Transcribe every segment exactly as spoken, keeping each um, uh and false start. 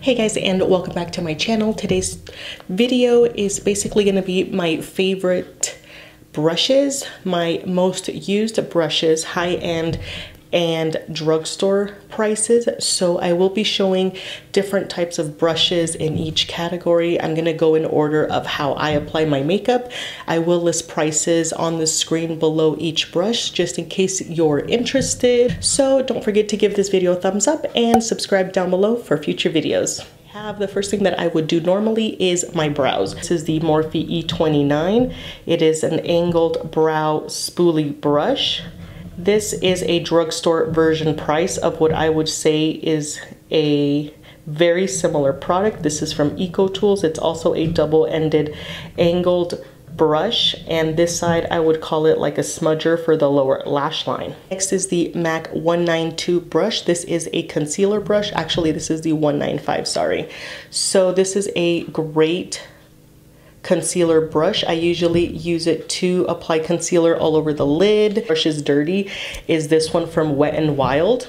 Hey guys, and welcome back to my channel. Today's video is basically going to be my favorite brushes, my most used brushes, high-end and drugstore prices. So I will be showing different types of brushes in each category. I'm gonna go in order of how I apply my makeup. I will list prices on the screen below each brush just in case you're interested. So don't forget to give this video a thumbs up and subscribe down below for future videos. Have the first thing that I would do normally is my brows. This is the Morphe E twenty-nine. It is an angled brow spoolie brush. This is a drugstore version price of what I would say is a very similar product. This is from Eco Tools. It's also a double-ended angled brush, and this side I would call it like a smudger for the lower lash line. Next is the MAC one ninety-two brush. This is a concealer brush. Actually, this is the one ninety-five, sorry. So this is a great concealer brush. I usually use it to apply concealer all over the lid. Brush is dirty is this one from Wet n Wild.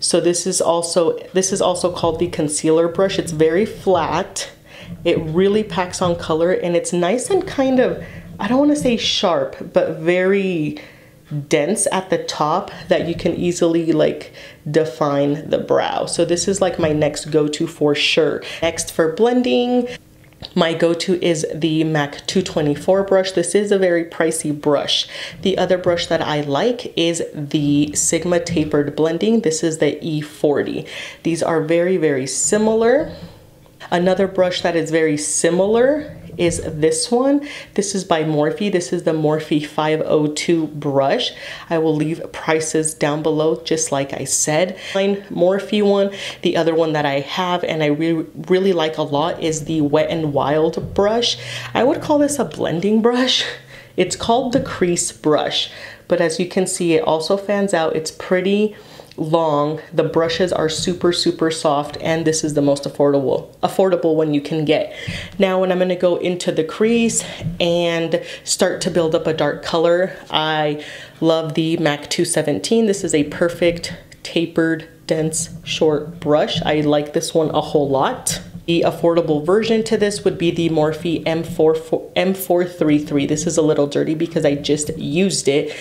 So this is also this is also called the concealer brush. It's very flat. It really packs on color, and it's nice and kind of, I don't want to say sharp, but very dense at the top that you can easily like define the brow. So this is like my next go-to for sure. Next for blending, my go-to is the MAC two twenty-four brush. This is a very pricey brush. The other brush that I like is the Sigma Tapered Blending. This is the E forty. These are very, very similar. Another brush that is very similar is this one. This is by Morphe. This is the Morphe five oh two brush. I will leave prices down below, just like I said. Mine Morphe one, the other one that I have and I re really like a lot is the Wet n Wild brush. I would call this a blending brush. It's called the crease brush, but as you can see, it also fans out. It's pretty long. The brushes are super, super soft, and this is the most affordable affordable one you can get. Now, when I'm going to go into the crease and start to build up a dark color, I love the MAC two seventeen. This is a perfect tapered, dense, short brush. I like this one a whole lot. The affordable version to this would be the Morphe M four thirty-three. This is a little dirty because I just used it.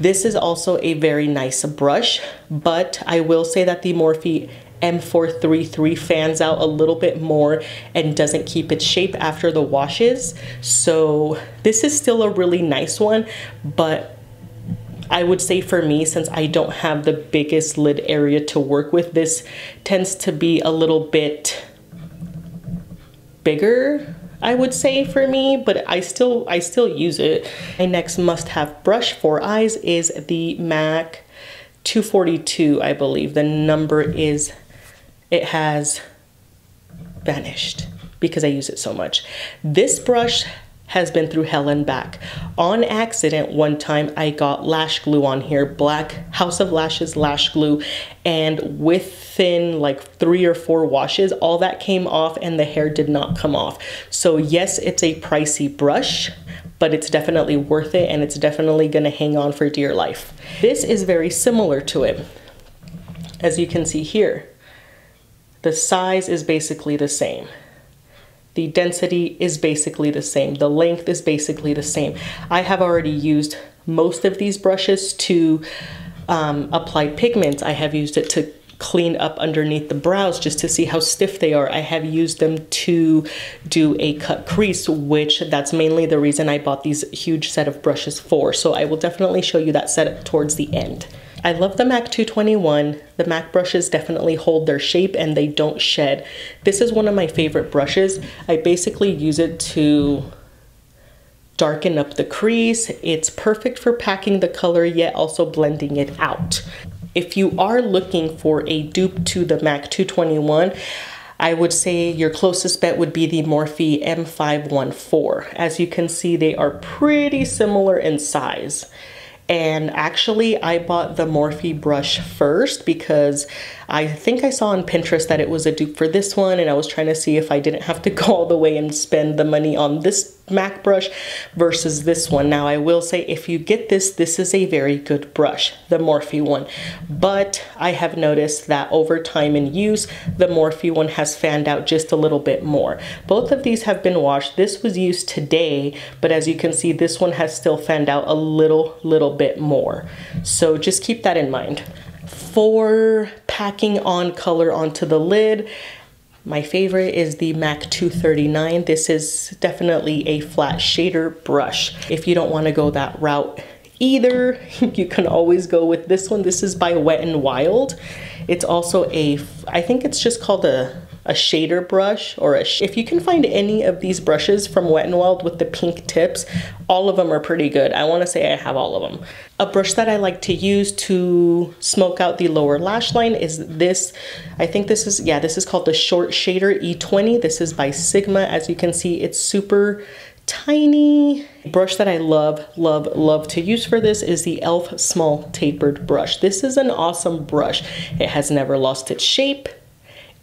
This is also a very nice brush, but I will say that the Morphe M four thirty-three fans out a little bit more and doesn't keep its shape after the washes. So this is still a really nice one, but I would say for me, since I don't have the biggest lid area to work with, this tends to be a little bit bigger, I would say, for me, but I still I still use it. My next must-have brush for eyes is the MAC two forty-two, I believe. The number is, it has vanished because I use it so much. This brush has been through hell and back. On accident, one time I got lash glue on here, black House of Lashes lash glue, and within like three or four washes, all that came off and the hair did not come off. So yes, it's a pricey brush, but it's definitely worth it, and it's definitely gonna hang on for dear life. This is very similar to it. As you can see here, the size is basically the same. The density is basically the same. The length is basically the same. I have already used most of these brushes to um, apply pigments. I have used it to clean up underneath the brows just to see how stiff they are. I have used them to do a cut crease, which that's mainly the reason I bought these huge set of brushes for. So I will definitely show you that set towards the end. I love the MAC two twenty-one. The MAC brushes definitely hold their shape and they don't shed. This is one of my favorite brushes. I basically use it to darken up the crease. It's perfect for packing the color yet also blending it out. If you are looking for a dupe to the MAC two twenty-one, I would say your closest bet would be the Morphe M five one four. As you can see, they are pretty similar in size. And actually, I bought the Morphe brush first because I think I saw on Pinterest that it was a dupe for this one, and I was trying to see if I didn't have to go all the way and spend the money on this MAC brush versus this one. Now I will say, if you get this, this is a very good brush, the Morphe one, but I have noticed that over time in use, the Morphe one has fanned out just a little bit more. Both of these have been washed. This was used today, but as you can see, this one has still fanned out a little, little bit more. So just keep that in mind. For packing on color onto the lid, my favorite is the MAC two thirty-nine. This is definitely a flat shader brush. If you don't want to go that route either, you can always go with this one. This is by Wet n Wild. It's also a, I think it's just called a, a shader brush or a, sh if you can find any of these brushes from Wet n Wild with the pink tips, all of them are pretty good. I want to say I have all of them. A brush that I like to use to smoke out the lower lash line is this. I think this is, yeah, this is called the Short Shader E twenty. This is by Sigma. As you can see, it's super tiny. A brush that I love, love, love to use for this is the E L F Small Tapered Brush. This is an awesome brush. It has never lost its shape.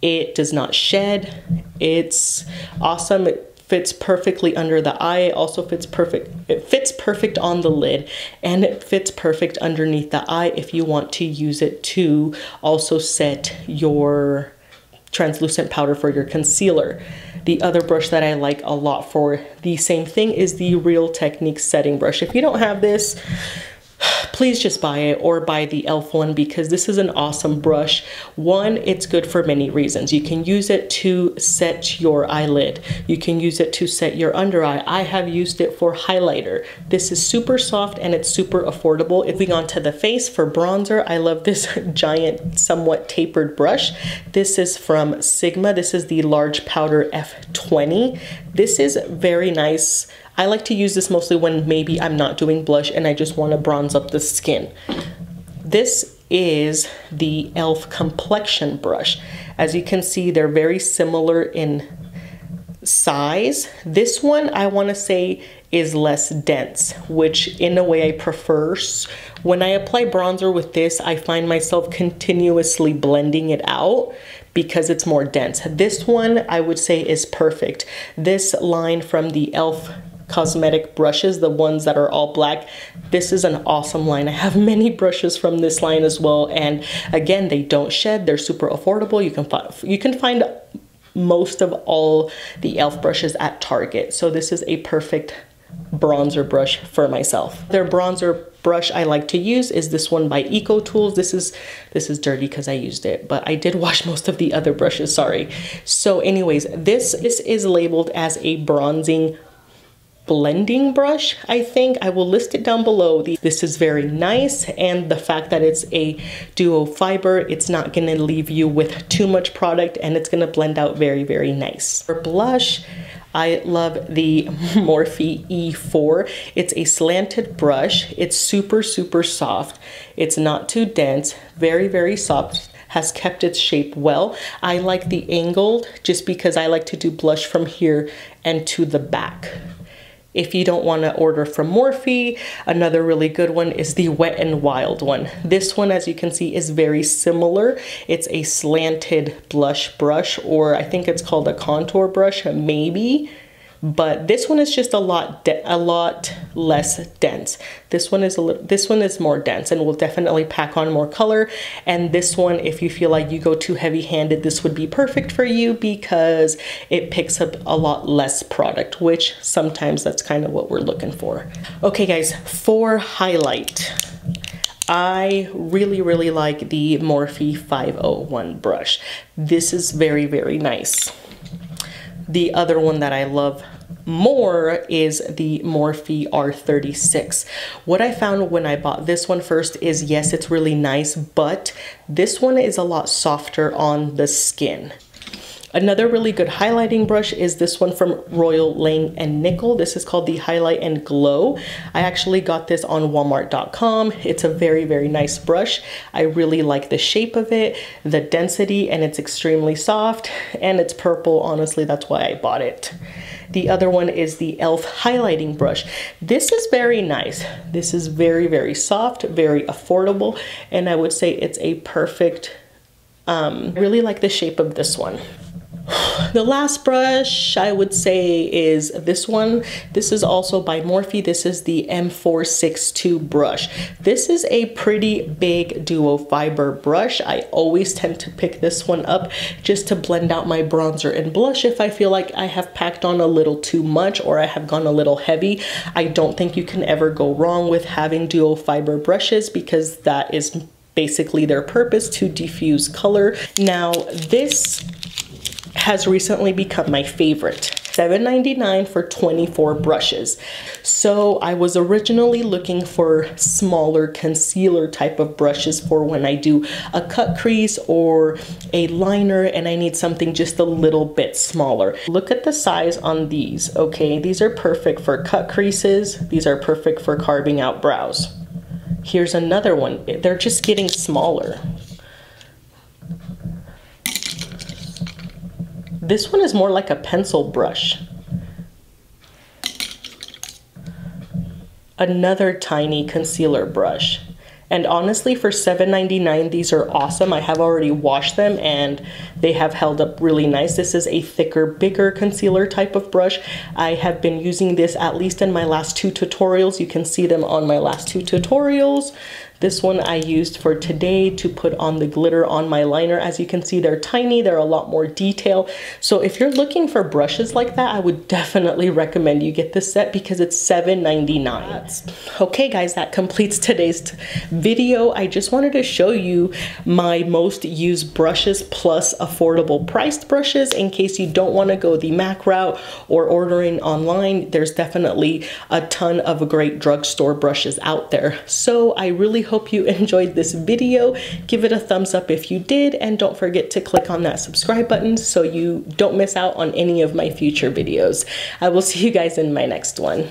It does not shed. It's awesome. It fits perfectly under the eye. It also fits perfect. It fits perfect on the lid, and it fits perfect underneath the eye if you want to use it to also set your translucent powder for your concealer. The other brush that I like a lot for the same thing is the Real Techniques setting brush. If you don't have this, please just buy it, or buy the E L F one, because this is an awesome brush. One, it's good for many reasons. You can use it to set your eyelid. You can use it to set your under eye. I have used it for highlighter. This is super soft and it's super affordable. Moving on to the face for bronzer, I love this giant, somewhat tapered brush. This is from Sigma. This is the large powder F twenty. This is very nice. I like to use this mostly when maybe I'm not doing blush and I just want to bronze up the skin. This is the E L F Complexion brush. As you can see, they're very similar in size. This one, I want to say, is less dense, which in a way I prefer. When I apply bronzer with this, I find myself continuously blending it out because it's more dense. This one, I would say, is perfect. This line from the E L F Cosmetic brushes, the ones that are all black, this is an awesome line. I have many brushes from this line as well, and again, they don't shed. They're super affordable. You can find you can find most of all the E L F brushes at Target, so this is a perfect bronzer brush for myself. Their bronzer brush I like to use is this one by Eco Tools. This is this is dirty because I used it, but I did wash most of the other brushes, sorry. So anyways, this, this is labeled as a bronzing blending brush, I think. I will list it down below. This is very nice, and the fact that it's a duo fiber, it's not gonna leave you with too much product, and it's gonna blend out very, very nice. For blush, I love the Morphe E four. It's a slanted brush. It's super, super soft. It's not too dense, very, very soft. Has kept its shape well. I like the angled just because I like to do blush from here and to the back. If you don't want to order from Morphe, another really good one is the Wet n Wild one. This one, as you can see, is very similar. It's a slanted blush brush, or I think it's called a contour brush, maybe. But this one is just a lot, a lot less dense. This one is a little, this one is more dense, and will definitely pack on more color. And this one, if you feel like you go too heavy-handed, this would be perfect for you because it picks up a lot less product, which sometimes that's kind of what we're looking for. Okay, guys, for highlight, I really, really like the Morphe five oh one brush. This is very, very nice. The other one that I love more is the Morphe R thirty-six. What I found when I bought this one first is, yes, it's really nice, but this one is a lot softer on the skin. Another really good highlighting brush is this one from Royal, Lang and Nickel. This is called the Highlight and Glow. I actually got this on walmart dot com. It's a very, very nice brush. I really like the shape of it, the density, and it's extremely soft, and it's purple. Honestly, that's why I bought it. The other one is the E L F highlighting brush. This is very nice. This is very, very soft, very affordable, and I would say it's a perfect, um, I really like the shape of this one. The last brush I would say is this one. This is also by Morphe. This is the M four sixty-two brush. This is a pretty big duo fiber brush. I always tend to pick this one up just to blend out my bronzer and blush if I feel like I have packed on a little too much or I have gone a little heavy. I don't think you can ever go wrong with having duo fiber brushes because that is basically their purpose, to diffuse color. Now this has recently become my favorite. seven ninety-nine for twenty-four brushes. So I was originally looking for smaller concealer type of brushes for when I do a cut crease or a liner and I need something just a little bit smaller. Look at the size on these, okay? These are perfect for cut creases. These are perfect for carving out brows. Here's another one. They're just getting smaller. This one is more like a pencil brush. Another tiny concealer brush. And honestly, for seven ninety-nine, these are awesome. I have already washed them and they have held up really nice. This is a thicker, bigger concealer type of brush. I have been using this at least in my last two tutorials. You can see them on my last two tutorials. This one I used for today to put on the glitter on my liner. As you can see, they're tiny, they're a lot more detail. So if you're looking for brushes like that, I would definitely recommend you get this set because it's seven ninety-nine. Okay guys, that completes today's video. I just wanted to show you my most used brushes plus affordable priced brushes in case you don't wanna go the MAC route or ordering online. There's definitely a ton of great drugstore brushes out there. So I really hope you enjoyed this video. Give it a thumbs up if you did, and don't forget to click on that subscribe button so you don't miss out on any of my future videos. I will see you guys in my next one.